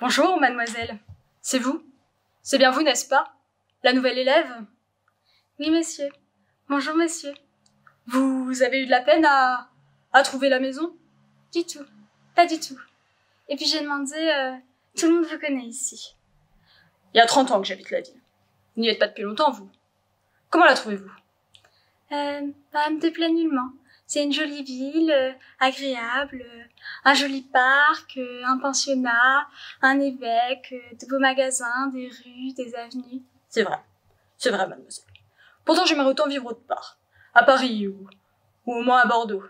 Bonjour, mademoiselle. C'est vous? C'est bien vous, n'est-ce pas? La nouvelle élève? Oui, monsieur. Bonjour, monsieur. Vous avez eu de la peine à trouver la maison? Du tout. Pas du tout. Et puis j'ai demandé... tout le monde vous connaît ici. Il y a 30 ans que j'habite la ville. Vous n'y êtes pas depuis longtemps, vous. Comment la trouvez-vous? Bah, elle me déplaît nullement. C'est une jolie ville, agréable, un joli parc, un pensionnat, un évêque, de beaux magasins, des rues, des avenues. C'est vrai, mademoiselle. Pourtant, j'aimerais autant vivre autre part, à Paris ou au moins à Bordeaux.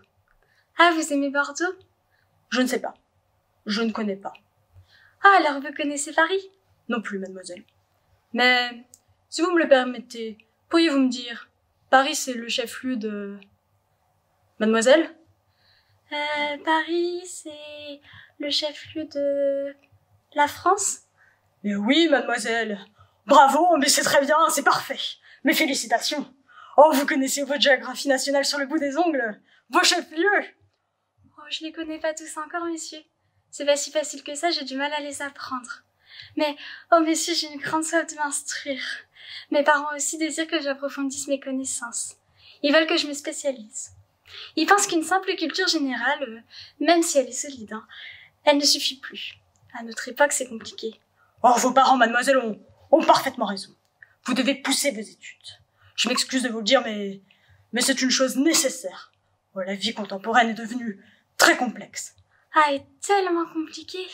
Ah, vous aimez Bordeaux? Je ne sais pas. Je ne connais pas. Ah, alors vous connaissez Paris? Non plus, mademoiselle. Mais, si vous me le permettez, pourriez-vous me dire, Paris, c'est le chef-lieu de... Mademoiselle? Paris, c'est le chef-lieu de... la France? Mais oui, mademoiselle. Bravo, mais c'est très bien, c'est parfait. Mes félicitations. Oh, vous connaissez votre géographie nationale sur le bout des ongles. Vos chefs-lieux. Oh, je les connais pas tous encore, messieurs. C'est pas si facile que ça, j'ai du mal à les apprendre. Mais, oh messieurs, j'ai une grande soif de m'instruire. Mes parents aussi désirent que j'approfondisse mes connaissances. Ils veulent que je me spécialise. Ils pensent qu'une simple culture générale, même si elle est solide, hein, elle ne suffit plus. À notre époque, c'est compliqué. Oh, vos parents, mademoiselle, ont parfaitement raison. Vous devez pousser vos études. Je m'excuse de vous le dire, mais c'est une chose nécessaire. Oh, la vie contemporaine est devenue très complexe. Ah, elle est tellement compliquée.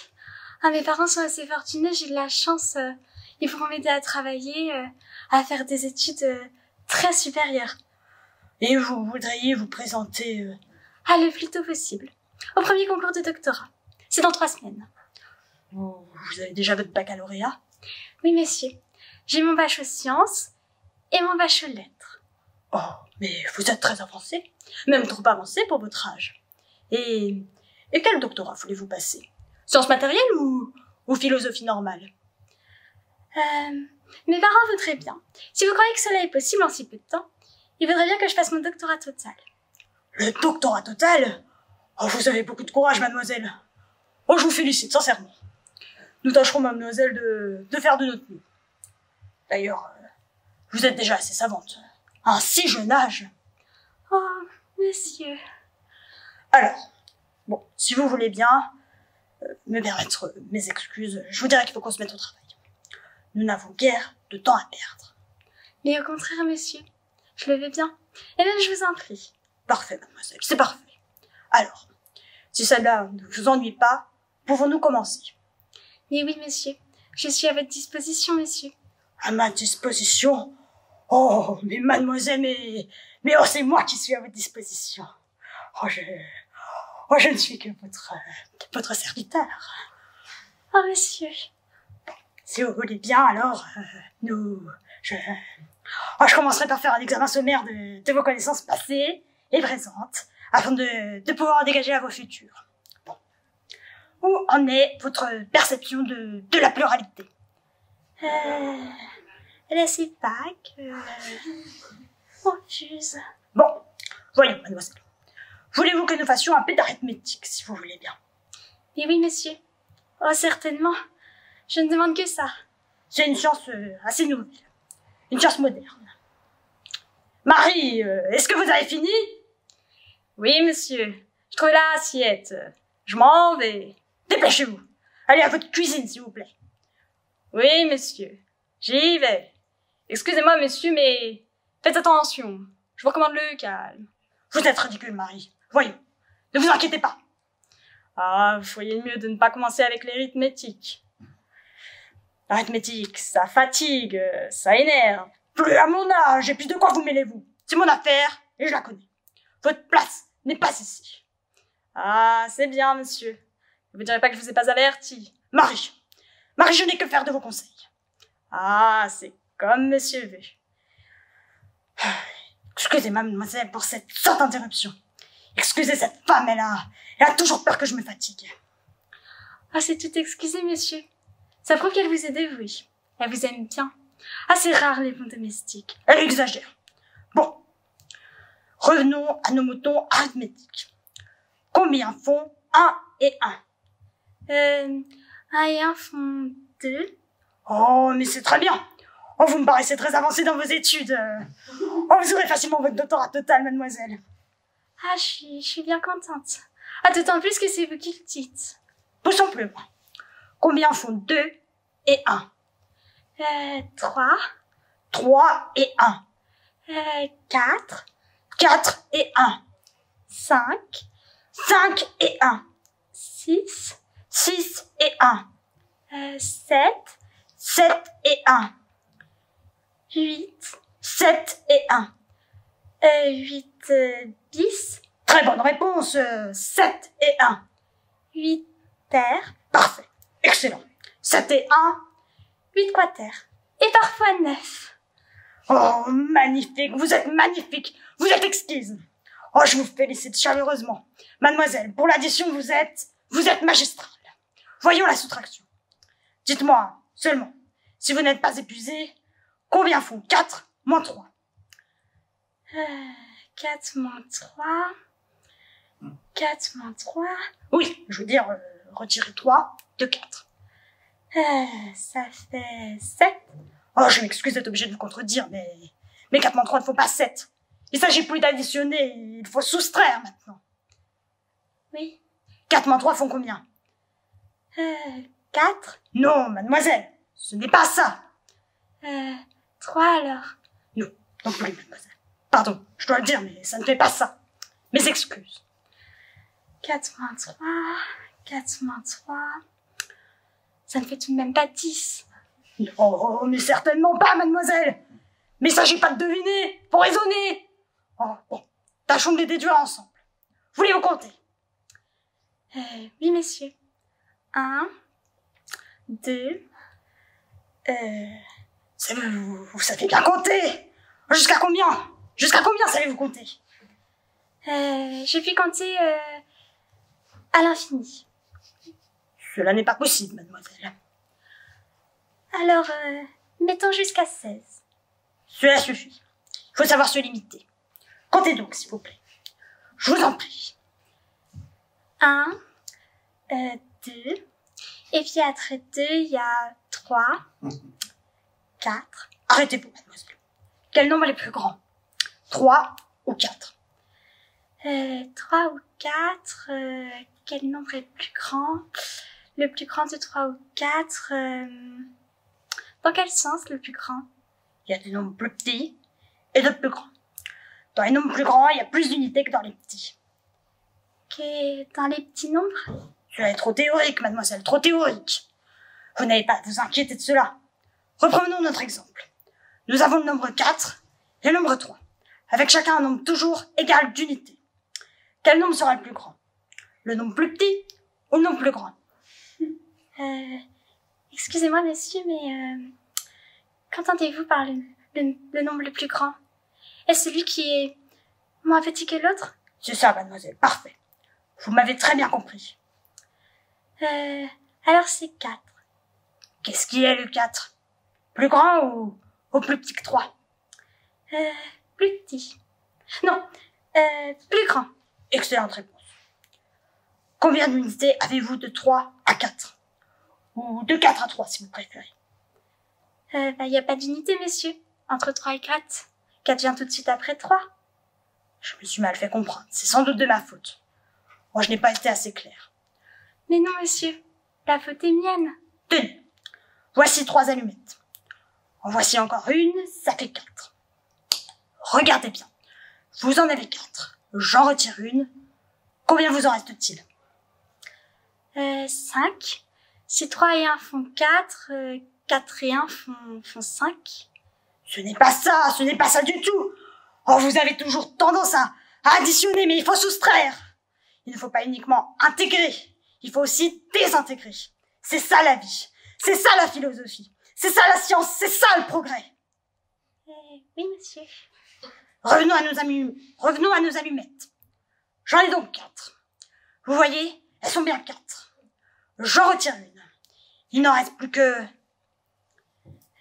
Ah, mes parents sont assez fortunés, j'ai de la chance. Ils pourront m'aider à travailler, à faire des études très supérieures. Et vous voudriez vous présenter... Ah, le plus tôt possible. Au premier concours de doctorat. C'est dans 3 semaines. Oh, vous avez déjà votre baccalauréat? Oui, messieurs. J'ai mon bac aux sciences et mon bac aux lettres. Oh, mais vous êtes très avancé. Même trop avancé pour votre âge. Et quel doctorat voulez-vous passer? Sciences matérielles ou philosophie normale? Mes parents voudraient bien. Si vous croyez que cela est possible en si peu de temps, ils voudraient bien que je fasse mon doctorat total. Le doctorat total? Oh, vous avez beaucoup de courage, mademoiselle. Oh, je vous félicite, sincèrement. Nous tâcherons, mademoiselle, de faire de notre mieux. D'ailleurs, vous êtes déjà assez savante. À un si jeune âge. Oh, monsieur. Alors... Bon, si vous voulez bien me permettre mes excuses, je vous dirai qu'il faut qu'on se mette au travail. Nous n'avons guère de temps à perdre. Mais au contraire, monsieur, je le veux bien. Et même, je vous en prie. Parfait, mademoiselle, c'est parfait. Alors, si cela ne vous ennuie pas, pouvons-nous commencer? Mais oui, monsieur, je suis à votre disposition, monsieur. À ma disposition? Oh, mais mademoiselle, mais oh, c'est moi qui suis à votre disposition. Oh, je ne suis que votre serviteur. Oh, monsieur. Bon, si vous voulez bien, alors, je commencerai par faire un examen sommaire de vos connaissances passées et présentes, afin de pouvoir en dégager à vos futurs. Bon. Où en est votre perception de la pluralité? Elle est assez vague, confuse. Bon, voyons, mademoiselle. Voulez-vous que nous fassions un peu d'arithmétique, si vous voulez bien? Mais oui, monsieur. Oh, certainement. Je ne demande que ça. C'est une science assez nouvelle. Une science moderne. Marie, est-ce que vous avez fini? Oui, monsieur. Je trouve l'assiette. Je m'en vais. Dépêchez-vous. Allez à votre cuisine, s'il vous plaît. Oui, monsieur. J'y vais. Excusez-moi, monsieur, mais faites attention. Je vous recommande le calme. Vous êtes ridicule, Marie. Voyons, ne vous inquiétez pas. Ah, vous feriez mieux de ne pas commencer avec l'arithmétique. L'arithmétique, ça fatigue, ça énerve. Plus à mon âge, et puis de quoi vous mêlez-vous? C'est mon affaire, et je la connais. Votre place n'est pas ici. Ah, c'est bien, monsieur. Ne vous direz pas que je vous ai pas averti. Marie, je n'ai que faire de vos conseils. Ah, c'est comme monsieur veut. Excusez, mademoiselle, pour cette sotte interruption. Excusez cette femme, elle a toujours peur que je me fatigue. Ah, c'est tout excusé, monsieur. Ça prouve qu'elle vous est dévouée. Elle vous aime bien. Ah, c'est rare, les bons domestiques. Elle exagère. Bon. Revenons à nos moutons arithmétiques. Combien font 1 et 1? rien fondé. Oh, mais c'est très bien. Oh, vous me paraissez très avancée dans vos études. Oh, vous aurez facilement votre doctorat total, mademoiselle. Ah, je suis bien contente. Ah, d'autant plus que c'est vous qui le dites. Tout simplement. Combien font 2 et 1 3. 3 et 1. 4. 4 et 1. 5. 5 et 1. 6. 6 et 1. 7. 7 et 1. 8. 7 et 1. 8, 10. Très bonne réponse. 7 et 1. 8 paires. Parfait. Excellent. 7 et 1. 8 quater. Et parfois 9. Oh, magnifique. Vous êtes magnifique. Vous êtes exquise. Oh, je vous félicite chaleureusement. Mademoiselle, pour l'addition, vous êtes magistrale. Voyons la soustraction. Dites-moi seulement, si vous n'êtes pas épuisée, combien font 4 moins 3 4 moins 3... 4 moins 3... Oui, je veux dire, retirer 3 de 4. Ça fait 7. Oh, je m'excuse d'être obligée de vous contredire, mais 4 moins 3 ne font pas 7. Il ne s'agit plus d'additionner, il faut soustraire maintenant. Oui. 4 moins 3 font combien 4. Non, mademoiselle, ce n'est pas ça. 3 alors. Non, non plus, mademoiselle. Pardon, je dois le dire, mais ça ne fait pas ça. Mes excuses. 4 moins 3, 4 moins 3... Ça ne fait tout de même pas 10. Oh, mais certainement pas, mademoiselle. Mais il ne s'agit pas de deviner, faut raisonner. Oh, bon, tâchons de les déduire ensemble. Voulez-vous compter oui, messieurs. 1, 2... Vous savez bien compter. Jusqu'à combien? Jusqu'à combien savez-vous compter? Je puis compter à l'infini. Cela n'est pas possible, mademoiselle. Alors, mettons jusqu'à 16. Cela suffit. Il faut savoir se limiter. Comptez donc, s'il vous plaît. Je vous en prie. 1, 2, et puis après 2, il y a 3, 4. Arrêtez-vous, mademoiselle. Quel nombre est le plus grand? 3 ou 4 3 ou 4, quel nombre est le plus grand? Le plus grand de 3 ou 4, dans quel sens le plus grand? Il y a des nombres plus petits et d'autres plus grands. Dans les nombres plus grands, il y a plus d'unités que dans les petits. Que dans les petits nombres? Cela est trop théorique, mademoiselle, trop théorique. Vous n'avez pas à vous inquiéter de cela. Reprenons notre exemple. Nous avons le nombre 4 et le nombre 3. Avec chacun un nombre toujours égal d'unité. Quel nombre sera le plus grand? Le nombre plus petit ou le nombre plus grand? Excusez-moi, monsieur, mais qu'entendez-vous par le nombre le plus grand? Est-ce celui qui est moins petit que l'autre? C'est ça, mademoiselle, parfait. Vous m'avez très bien compris. Alors c'est 4. Qu'est-ce qui est le 4? Plus grand ou plus petit que 3? Plus petit. Non, plus grand. Excellente réponse. Combien d'unités avez-vous de 3 à 4? Ou de 4 à 3, si vous préférez. Il n'y a pas d'unité, messieurs, entre 3 et 4. 4 vient tout de suite après 3. Je me suis mal fait comprendre. C'est sans doute de ma faute. Moi, je n'ai pas été assez claire. Mais non, monsieur. La faute est mienne. Tenez. Voici 3 allumettes. En voici encore une, ça fait 4. Regardez bien. Vous en avez 4. J'en retire une. Combien vous en reste-t-il? 5. Si 3 et 1 font 4, 4 et 1 font 5. Ce n'est pas ça, ce n'est pas ça du tout. Oh, vous avez toujours tendance à additionner, mais il faut soustraire. Il ne faut pas uniquement intégrer, il faut aussi désintégrer. C'est ça la vie, c'est ça la philosophie, c'est ça la science, c'est ça le progrès. Oui, monsieur. Revenons à nos allumettes. J'en ai donc 4. Vous voyez, elles sont bien 4. J'en retire une. Il n'en reste plus que...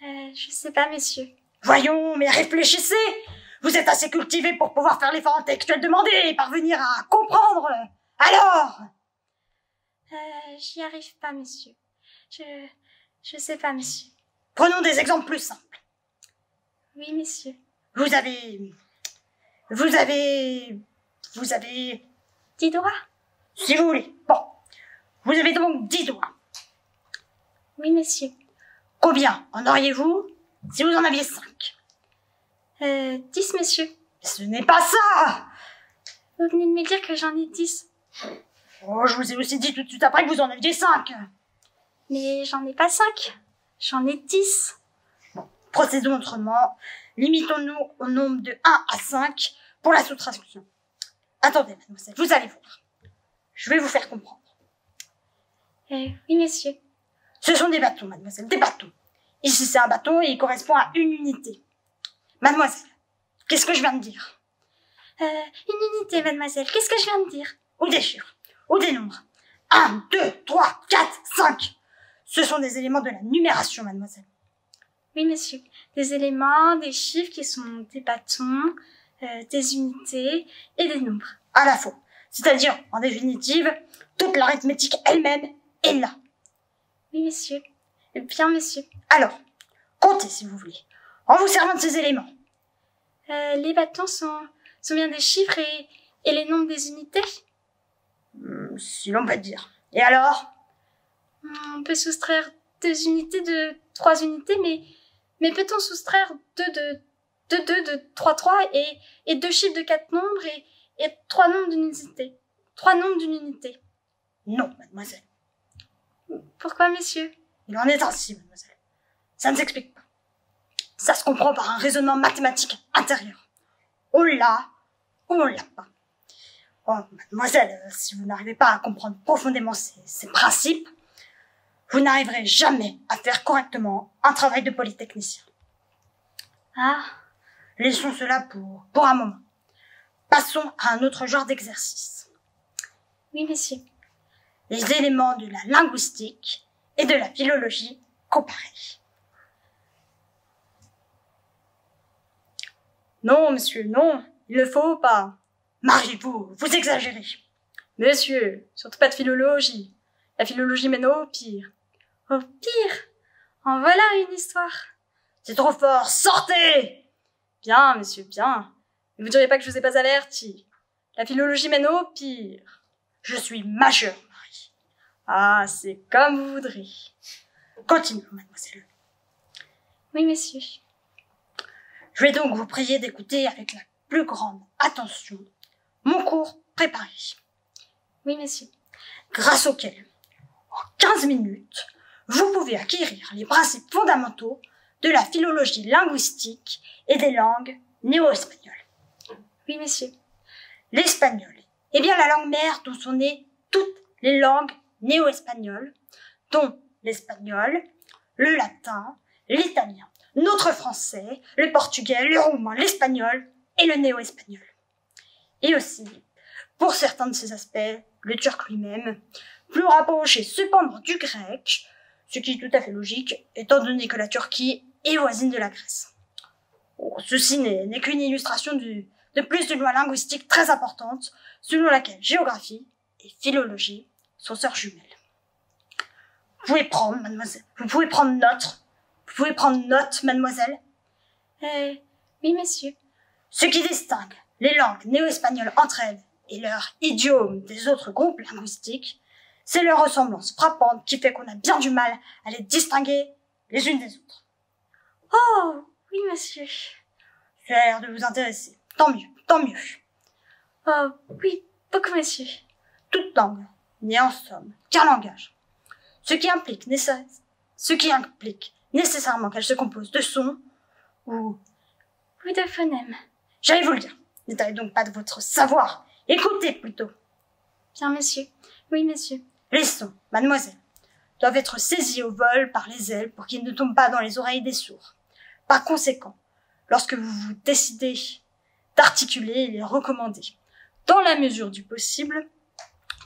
je sais pas, messieurs. Voyons, mais réfléchissez. Vous êtes assez cultivé pour pouvoir faire l'effort intellectuel demandé et parvenir à comprendre. Alors? J'y arrive pas, messieurs. Je sais pas, monsieur. Prenons des exemples plus simples. Oui, monsieur. Vous avez 10 doigts. Si vous voulez. Bon. Vous avez donc 10 doigts. Oui, monsieur. Combien en auriez-vous si vous en aviez 5? 10, monsieur. Ce n'est pas ça! Vous venez de me dire que j'en ai 10. Oh, je vous ai aussi dit tout de suite après que vous en aviez 5. Mais j'en ai pas 5. J'en ai 10. Bon, procédons autrement. Limitons-nous au nombre de 1 à 5 pour la soustraction. Attendez, mademoiselle, vous allez voir. Je vais vous faire comprendre. Oui, monsieur. Ce sont des bâtons, mademoiselle, des bâtons. Ici, c'est un bâton et il correspond à une unité. Mademoiselle, qu'est-ce que je viens de dire? Une unité, mademoiselle, qu'est-ce que je viens de dire? Ou des chiffres, ou des nombres. 1, 2, 3, 4, 5. Ce sont des éléments de la numération, mademoiselle. Oui, monsieur. Des éléments, des chiffres qui sont des bâtons, des unités et des nombres. À la fois. C'est-à-dire, en définitive, toute l'arithmétique elle-même est là. Oui, monsieur. Bien, monsieur. Alors, comptez si vous voulez, en vous servant de ces éléments. Les bâtons sont bien des chiffres et les nombres des unités? Si l'on peut dire. Et alors? On peut soustraire 2 unités de 3 unités, mais peut-on soustraire 2 de 3 et 2 chiffres de 4 nombres et 3 nombres d'une unité? 3 nombres d'une unité? Non, mademoiselle. Pourquoi, monsieur? Il en est ainsi, mademoiselle. Ça ne s'explique pas. Ça se comprend par un raisonnement mathématique intérieur. On l'a ou on l'a pas. Oh, mademoiselle, si vous n'arrivez pas à comprendre profondément ces principes, vous n'arriverez jamais à faire correctement un travail de polytechnicien. Ah. Laissons cela pour un moment. Passons à un autre genre d'exercice. Oui, monsieur. Les éléments de la linguistique et de la philologie comparée. Non, monsieur, non, il ne faut pas. Mariez-vous, vous exagérez. Monsieur, surtout pas de philologie. La philologie mène au pire. Au pire? En voilà une histoire. C'est trop fort, sortez! Bien, monsieur, bien. Ne vous diriez pas que je vous ai pas averti. La philologie mène au pire. Je suis majeur, Marie. Ah, c'est comme vous voudrez. Continuons, mademoiselle. Oui, monsieur. Je vais donc vous prier d'écouter avec la plus grande attention mon cours préparé. Oui, monsieur. Grâce auquel, en 15 minutes, vous pouvez acquérir les principes fondamentaux de la philologie linguistique et des langues néo-espagnoles. Oui, monsieur. L'espagnol est bien la langue mère dont sont nées toutes les langues néo-espagnoles, dont l'espagnol, le latin, l'italien, notre français, le portugais, le roumain, l'espagnol et le néo-espagnol. Et aussi, pour certains de ces aspects, le turc lui-même, plus rapproché cependant du grec, ce qui est tout à fait logique, étant donné que la Turquie est voisine de la Grèce. Bon, ceci n'est qu'une illustration de plus d'une loi linguistique très importante, selon laquelle géographie et philologie sont sœurs jumelles. Vous pouvez prendre, mademoiselle, vous pouvez prendre note, mademoiselle. Oui, monsieur. Ce qui distingue les langues néo-espagnoles entre elles et leur idiome des autres groupes linguistiques, c'est leur ressemblance frappante qui fait qu'on a bien du mal à les distinguer les unes des autres. Oh, oui, monsieur. Ça a l'air de vous intéresser. Tant mieux, tant mieux. Oh, oui, beaucoup, monsieur. Toute langue n'est en somme qu'un langage, ce qui implique nécessairement qu'elle se compose de sons ou de phonèmes. J'allais vous le dire. N'étalez donc pas de votre savoir. Écoutez, plutôt. Bien, monsieur. Oui, monsieur. Les sons, mademoiselle, doivent être saisis au vol par les ailes pour qu'ils ne tombent pas dans les oreilles des sourds. Par conséquent, lorsque vous vous décidez d'articuler, il est recommandé, dans la mesure du possible,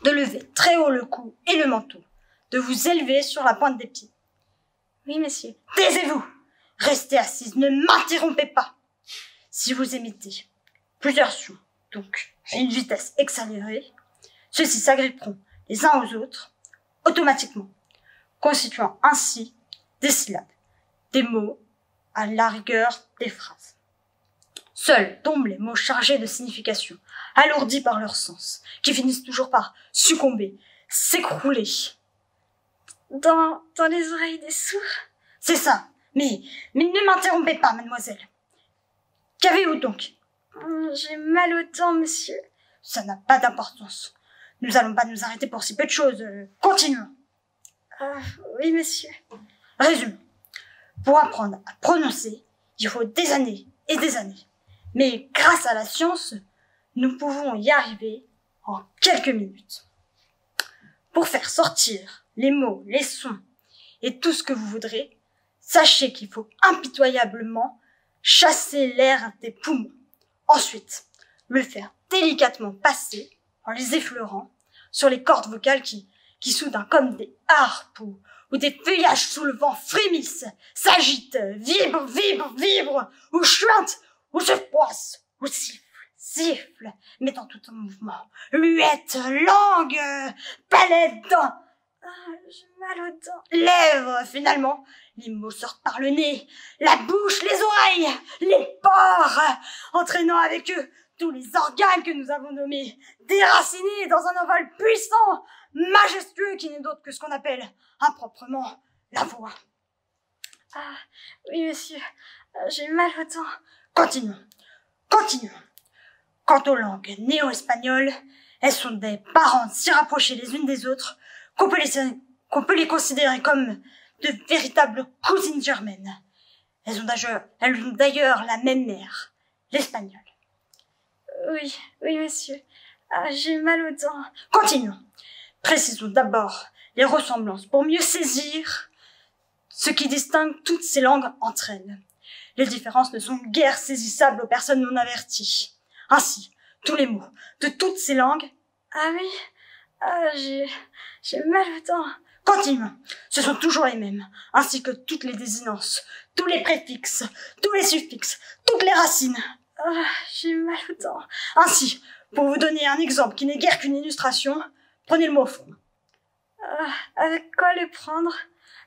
de lever très haut le cou et le manteau, de vous élever sur la pointe des pieds. Oui, monsieur. Taisez-vous! Restez assise, ne m'interrompez pas! Si vous émettez plusieurs sons, donc, à une vitesse accélérée, ceux-ci s'agripperont les uns aux autres automatiquement. constituant ainsi des syllabes, des mots, à la rigueur des phrases. Seuls tombent les mots chargés de signification, alourdis par leur sens, qui finissent toujours par succomber, s'écrouler dans les oreilles des sourds. C'est ça, mais ne m'interrompez pas, mademoiselle. Qu'avez-vous donc? J'ai mal au temps, monsieur. Ça n'a pas d'importance. Nous allons pas nous arrêter pour si peu de choses. Continuons. Oui, monsieur. Résumons. Pour apprendre à prononcer, il faut des années et des années. Mais grâce à la science, nous pouvons y arriver en quelques minutes. Pour faire sortir les mots, les sons et tout ce que vous voudrez, sachez qu'il faut impitoyablement chasser l'air des poumons. Ensuite, le faire délicatement passer, en les effleurant, sur les cordes vocales qui soudain comme des harpes ou des feuillages sous le vent frémissent, s'agitent, vibrent, vibrent, vibrent, ou chuintent, ou se froissent, ou sifflent, sifflent, mettant tout en mouvement, luettes, langues, palais, dents, j'ai mal aux dents, lèvres, finalement, les mots sortent par le nez, la bouche, les oreilles, les pores, entraînant avec eux tous les organes que nous avons nommés, déracinés dans un envol puissant, majestueux, qui n'est d'autre que ce qu'on appelle improprement la voix. Ah, oui, monsieur, j'ai mal au temps. Continuons, continuons. Quant aux langues néo-espagnoles, elles sont des parentes si rapprochées les unes des autres qu'on peut les considérer comme de véritables cousines germaines. Elles ont d'ailleurs la même mère, l'espagnol. Oui, oui, monsieur. Ah, j'ai mal aux dents. Continuons. Précisons d'abord les ressemblances pour mieux saisir ce qui distingue toutes ces langues entre elles. Les différences ne sont guère saisissables aux personnes non averties. Ainsi, tous les mots de toutes ces langues... Ah oui, ah, j'ai mal aux dents. Continuons. Ce sont toujours les mêmes, ainsi que toutes les désinences, tous les préfixes, tous les suffixes, toutes les racines. Ah, j'ai mal aux dents. Ainsi, pour vous donner un exemple qui n'est guère qu'une illustration, prenez le mot front. Avec quoi le prendre?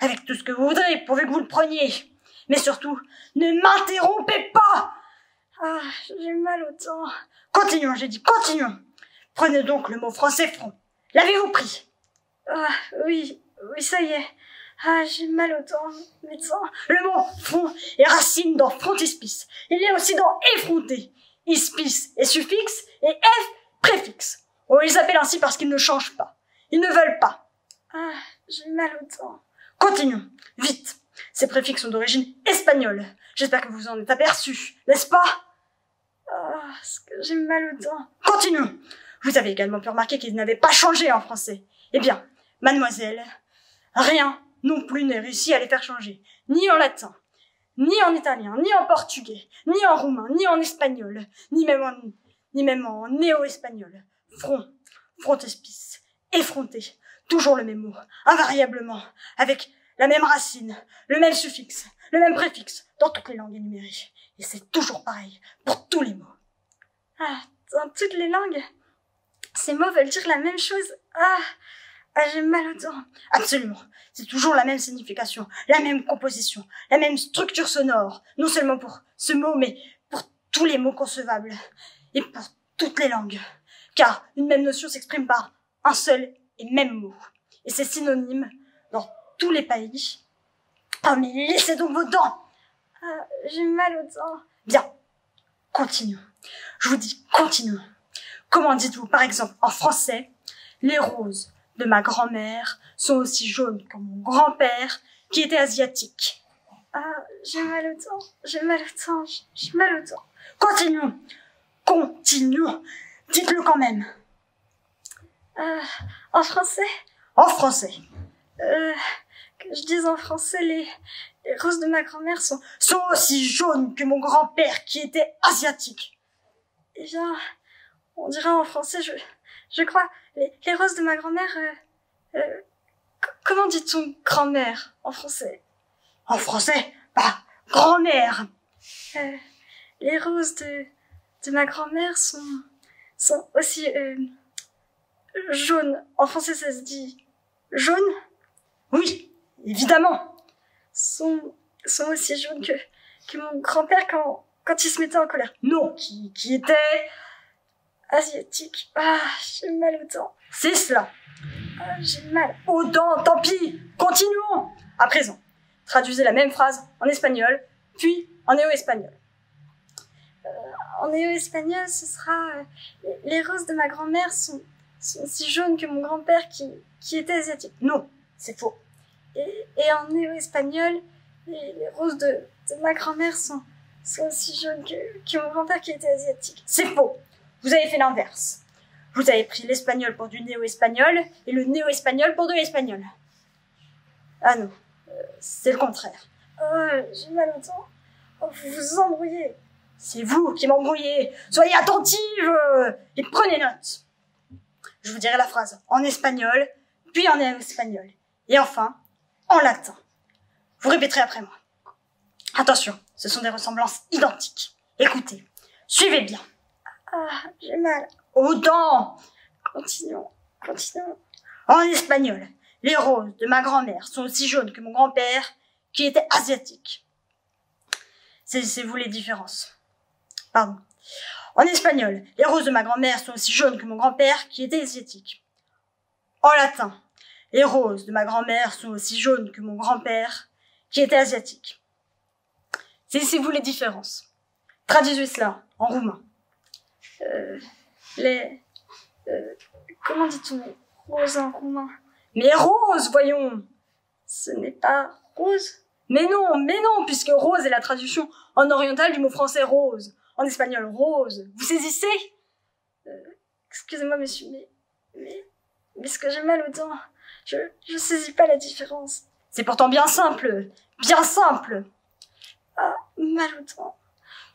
Avec tout ce que vous voudrez, pourvu que vous le preniez. Mais surtout, ne m'interrompez pas. Ah, j'ai mal au temps. Continuons, j'ai dit, continuons. Prenez donc le mot français front. L'avez-vous pris? Ah, oui, oui, ça y est. Ah, j'ai mal au temps, médecin. Le mot front est racine dans frontispice. Il est aussi dans effronté. Ispice est suffixe et f préfixe. On les appelle ainsi parce qu'ils ne changent pas. Ils ne veulent pas. Ah, j'ai mal au temps. Continuons, vite. Ces préfixes sont d'origine espagnole. J'espère que vous en êtes aperçu, n'est-ce pas? Ah, j'ai mal au temps. Continuons. Vous avez également pu remarquer qu'ils n'avaient pas changé en français. Eh bien, mademoiselle, rien non plus n'est réussi à les faire changer. Ni en latin, ni en italien, ni en portugais, ni en roumain, ni en espagnol, ni même en néo-espagnol. Front, frontispice, effronté, toujours le même mot, invariablement, avec la même racine, le même suffixe, le même préfixe, dans toutes les langues énumérées. Et c'est toujours pareil, pour tous les mots. Ah, dans toutes les langues, ces mots veulent dire la même chose. Ah, ah j'ai mal au temps. Absolument, c'est toujours la même signification, la même composition, la même structure sonore, non seulement pour ce mot, mais pour tous les mots concevables, et pour toutes les langues. Car une même notion s'exprime par un seul et même mot. Et c'est synonyme dans tous les pays. Ah, mais laissez donc vos dents! Ah, j'ai mal aux dents. Bien, continuons. Je vous dis continuons. Comment dites-vous, par exemple, en français, les roses de ma grand-mère sont aussi jaunes que mon grand-père, qui était asiatique? Ah, j'ai mal aux dents, j'ai mal aux dents, j'ai mal aux dents. Continuons, continuons. Dites-le quand même. En français? En français. Que je dise en français, les roses de ma grand-mère sont aussi jaunes que mon grand-père qui était asiatique. Eh bien, on dirait en français, je crois, les roses de ma grand-mère, comment dit-on grand-mère en français? En français? Bah, grand-mère. Les roses de ma grand-mère sont aussi jaunes. En français, ça se dit jaune? Oui, évidemment, sont aussi jaunes que mon grand-père quand il se mettait en colère. Non, qui était asiatique. Ah, j'ai mal aux dents. C'est cela. Ah, j'ai mal aux dents, tant pis. Continuons. À présent, traduisez la même phrase en espagnol, puis en néo-espagnol. En néo-espagnol, ce sera « Les roses de ma grand-mère sont si jaunes que mon grand-père qui était asiatique. » Non, c'est faux. Et en néo-espagnol, les roses de ma grand-mère sont aussi jaunes que mon grand-père qui était asiatique. C'est faux. Vous avez fait l'inverse. Vous avez pris l'espagnol pour du néo-espagnol et le néo-espagnol pour de l'espagnol. Ah non, c'est le contraire. J'ai mal au temps. Oh, vous vous embrouillez. C'est vous qui m'embrouillez. Soyez attentive et prenez note. Je vous dirai la phrase en espagnol, puis en néo-espagnol. Et enfin, en latin. Vous répéterez après moi. Attention, ce sont des ressemblances identiques. Écoutez, suivez bien. Ah, j'ai mal aux dents. Continuons. En espagnol, les roses de ma grand-mère sont aussi jaunes que mon grand-père, qui était asiatique. C'est vous les différences. Pardon. En espagnol, les roses de ma grand-mère sont aussi jaunes que mon grand-père, qui était asiatique. En latin, les roses de ma grand-mère sont aussi jaunes que mon grand-père, qui était asiatique. Saisissez-vous les différences. Traduisez cela en roumain. Comment dit-on rose en roumain? Mais rose, voyons. Ce n'est pas rose. Mais non, puisque rose est la traduction en oriental du mot français rose. En espagnol, rose. Vous saisissez? Excusez-moi, monsieur, mais ce que j'ai mal aux dents, je saisis pas la différence. C'est pourtant bien simple. Bien simple. Ah, mal aux dents.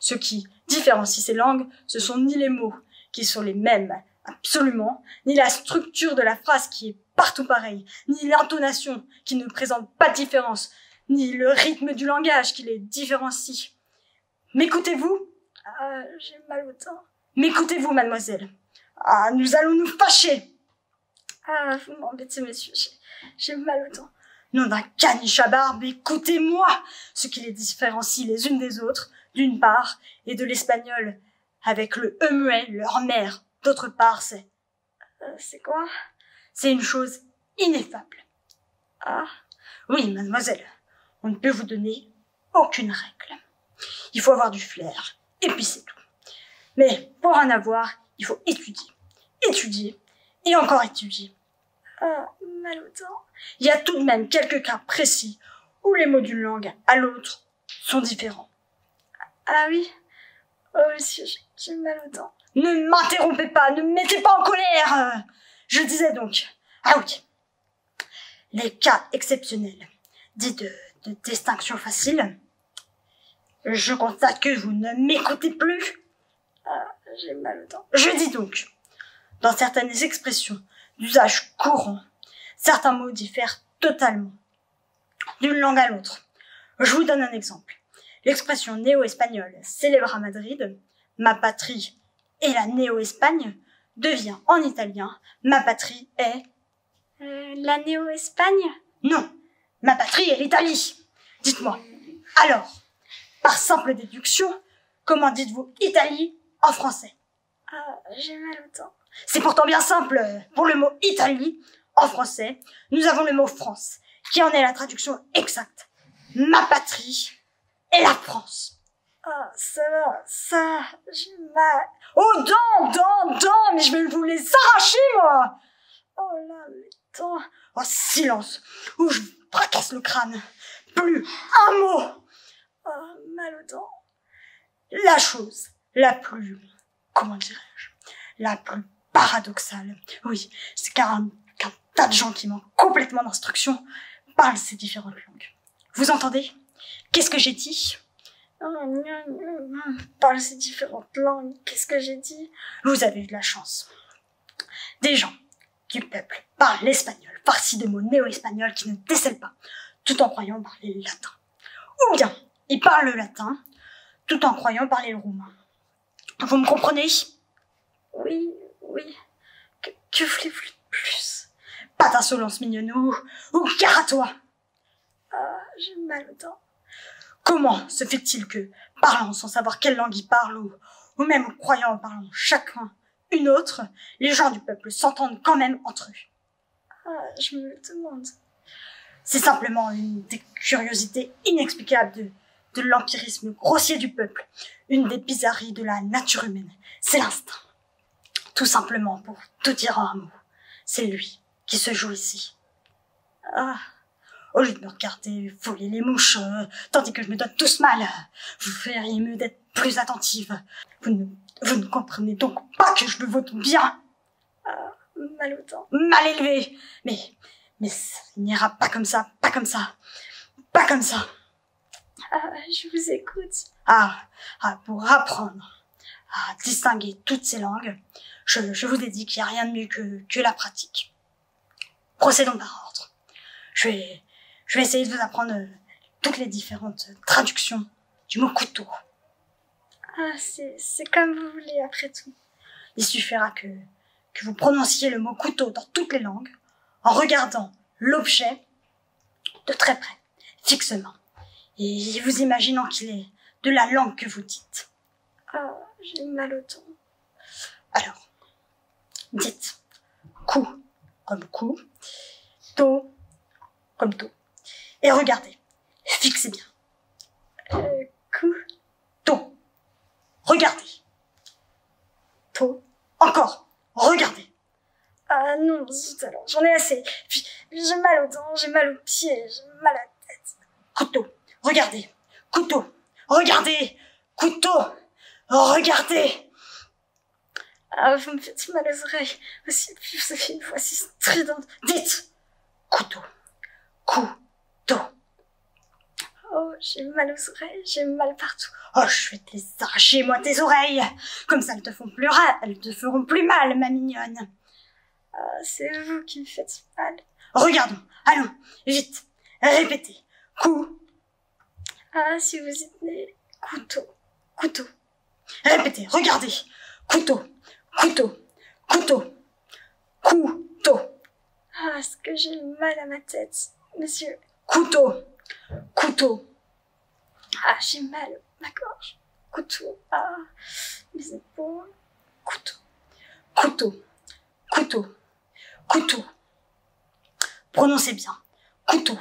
Ce qui différencie ces langues, ce sont ni les mots, qui sont les mêmes, absolument, ni la structure de la phrase qui est partout pareille, ni l'intonation, qui ne présente pas de différence, ni le rythme du langage qui les différencie. M'écoutez-vous? Ah, j'ai mal au temps. M'écoutez-vous, mademoiselle? Ah, nous allons nous fâcher. Ah, vous m'embêtez, monsieur, j'ai mal au temps. Non d'un caniche à barbe, écoutez-moi! Ce qui les différencie les unes des autres, d'une part, et de l'espagnol, avec le e muet, leur mère, d'autre part, c'est... c'est quoi? C'est une chose ineffable. Ah, oui, mademoiselle, on ne peut vous donner aucune règle. Il faut avoir du flair, et puis c'est tout. Mais pour en avoir, il faut étudier, étudier, et encore étudier. Ah, mal au temps. Il y a tout de même quelques cas précis où les mots d'une langue à l'autre sont différents. Ah oui? Oh monsieur, j'ai mal au temps. Ne m'interrompez pas, ne me mettez pas en colère. Je disais donc, ah oui, les cas exceptionnels, dits de distinction facile. Je constate que vous ne m'écoutez plus. Ah, j'ai mal au temps. Je dis donc, dans certaines expressions d'usage courant, certains mots diffèrent totalement d'une langue à l'autre. Je vous donne un exemple. L'expression néo-espagnole « célèbre à Madrid »,« ma patrie » et la néo-Espagne devient en italien « ma patrie est... » la néo-Espagne? Non, ma patrie est l'Italie. Dites-moi, alors, par simple déduction, comment dites-vous « Italie » en français? Ah, j'ai mal au temps. C'est pourtant bien simple. Pour le mot « Italie », en français, nous avons le mot « France », qui en est la traduction exacte. Ma patrie est la France. Ah, ça va, j'ai mal. Oh, dents, mais je vais vous les arracher, moi. Oh là, les dents. Oh, silence, ou je vous fracasse le crâne. Plus un mot. Oh, mal aux dents. La chose la plus, comment dirais-je, la plus paradoxale. Oui, c'est qu'un tas de gens qui manquent complètement d'instruction parlent ces différentes langues. Vous entendez? Qu'est-ce que j'ai dit? Parlent ces différentes langues. Qu'est-ce que j'ai dit? Vous avez eu de la chance. Des gens du peuple parlent l'espagnol, farci de mots néo-espagnols qui ne décèlent pas, tout en croyant parler le latin. Ou bien, ils parlent le latin, tout en croyant parler le roumain. Vous me comprenez? Oui. Que voulez-vous de plus? Pas d'insolence, mignonneau, ou car à toi. Ah, j'ai mal au temps. Comment se fait-il que, parlant sans savoir quelle langue il parle, ou même croyant en parlant chacun une autre, les gens du peuple s'entendent quand même entre eux? Ah, je me le demande. C'est simplement une des curiosités inexplicables de l'empirisme grossier du peuple, une des bizarreries de la nature humaine. C'est l'instinct. Tout simplement, pour tout dire en un mot, c'est lui qui se joue ici. Ah, au lieu de me regarder voler les mouches, tandis que je me donne tous mal, vous feriez mieux d'être plus attentive. Vous ne comprenez donc pas que je me vautre bien. Ah, mal au temps. Mal élevé. Mais ça n'ira pas comme ça, pas comme ça, pas comme ça. Ah, je vous écoute. Ah, pour apprendre à distinguer toutes ces langues, je vous ai dit qu'il n'y a rien de mieux que la pratique. Procédons par ordre. Je vais essayer de vous apprendre toutes les différentes traductions du mot couteau. Ah, c'est comme vous voulez, après tout. Il suffira que vous prononciez le mot couteau dans toutes les langues en regardant l'objet de très près, fixement, et vous imaginant qu'il est de la langue que vous dites. Ah, j'ai mal au temps. Alors, dites coup comme coup, dos comme dos, et regardez, fixez bien. Coup, dos, regardez. Dos, encore, regardez. Ah non, zut alors, j'en ai assez. Puis, j'ai mal aux dents, j'ai mal aux pieds, j'ai mal à la tête. Couteau, regardez. Couteau, regardez. Couteau, regardez. Ah, vous me faites mal aux oreilles. Aussi, puis vous avez une voix si stridente. Dites. Couteau. Couteau. Oh, j'ai mal aux oreilles, j'ai mal partout. Oh, je vais te les arracher, moi, tes oreilles. Comme ça, elles te feront plus mal, ma mignonne. C'est vous qui me faites mal. Regardons, allons, vite, répétez. Coup. Ah, si vous y tenez, couteau, couteau. Répétez, regardez. Couteau, couteau, couteau, couteau. Ah, est-ce que j'ai mal à ma tête, messieurs. Couteau, couteau. Ah, j'ai mal à ma gorge. Couteau, ah, mes épaules. Couteau, couteau, couteau. Couteau. Prononcez bien. Couteau.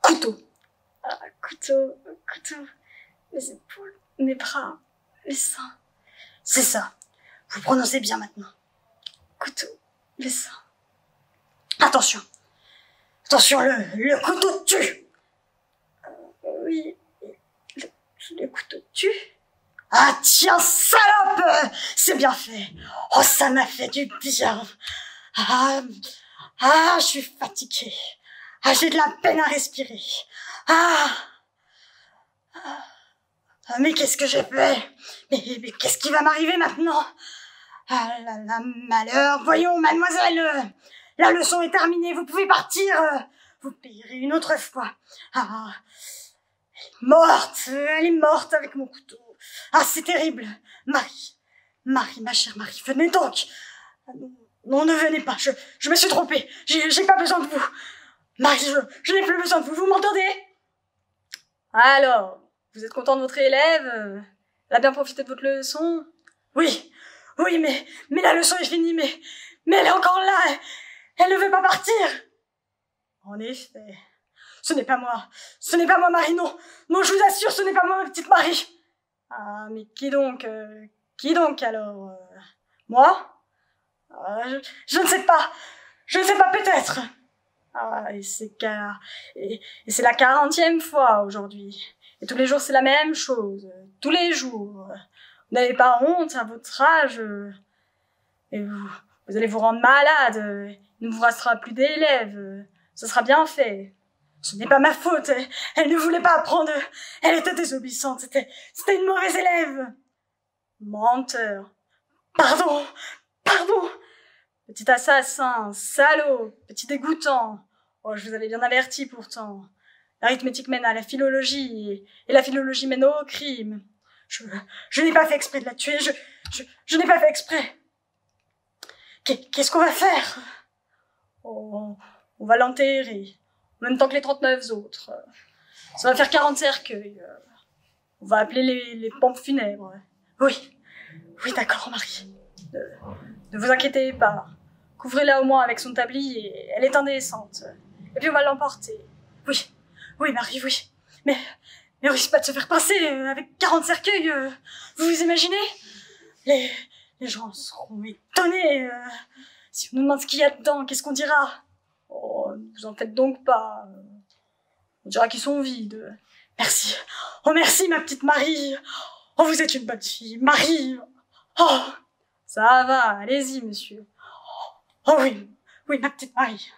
Couteau. Ah, couteau, couteau. Mes épaules, mes bras, mes seins. C'est ça. Vous prononcez bien maintenant. Couteau, mes seins. Attention. Attention, le couteau tue. Oui, le couteau tue. Ah tiens, salope! C'est bien fait. Oh, ça m'a fait du bien. Ah, je suis fatiguée. Ah, j'ai de la peine à respirer. Ah, mais qu'est-ce que j'ai fait? Mais qu'est-ce qui va m'arriver maintenant? Ah là là, malheur. Voyons, mademoiselle, la leçon est terminée. Vous pouvez partir. Vous payerez une autre fois. Ah, elle est morte avec mon couteau. Ah, c'est terrible. Marie, ma chère Marie, venez donc. Non, ne venez pas, je me suis trompée, j'ai pas besoin de vous. Marie, je n'ai plus besoin de vous, vous m'entendez? Alors, vous êtes content de votre élève? Elle a bien profité de votre leçon? Oui, mais la leçon est finie, mais elle est encore là, elle ne veut pas partir. En effet, ce n'est pas moi Marie, non, je vous assure, ce n'est pas moi ma petite Marie. Ah, mais qui donc alors? Moi? Je ne sais pas. Je ne sais pas, peut-être. Ah, et c'est la 40e fois aujourd'hui. Et tous les jours, c'est la même chose. Tous les jours. Vous n'avez pas honte à votre âge. Et vous allez vous rendre malade. Il ne vous restera plus d'élèves. Ce sera bien fait. Ce n'est pas ma faute. Elle ne voulait pas apprendre. Elle était désobéissante. C'était une mauvaise élève. Menteur. Pardon. Petit assassin, salaud, petit dégoûtant. Oh, je vous avais bien averti pourtant. L'arithmétique mène à la philologie, et la philologie mène au crime. Je n'ai pas fait exprès de la tuer, je n'ai pas fait exprès. Qu'est-ce qu'on va faire? Oh, on va l'enterrer. en même temps que les 39 autres. Ça va faire 40 cercueils. On va appeler les pompes funèbres. Oui, oui, d'accord, Marie. Ne vous inquiétez pas. Couvrez-la au moins avec son tablier. Elle est indécente. Et puis on va l'emporter. Oui, oui, Marie, oui. Mais on risque pas de se faire pincer avec 40 cercueils. Vous vous imaginez? Les gens seront étonnés. Si on nous demande ce qu'il y a dedans, qu'est-ce qu'on dira? Oh, ne vous en faites donc pas. On dira qu'ils sont vides. Merci. Oh, merci, ma petite Marie. Oh, vous êtes une bonne fille, Marie. Oh, ça va, allez-y, monsieur. Oh oui, oui, ma petite Marie.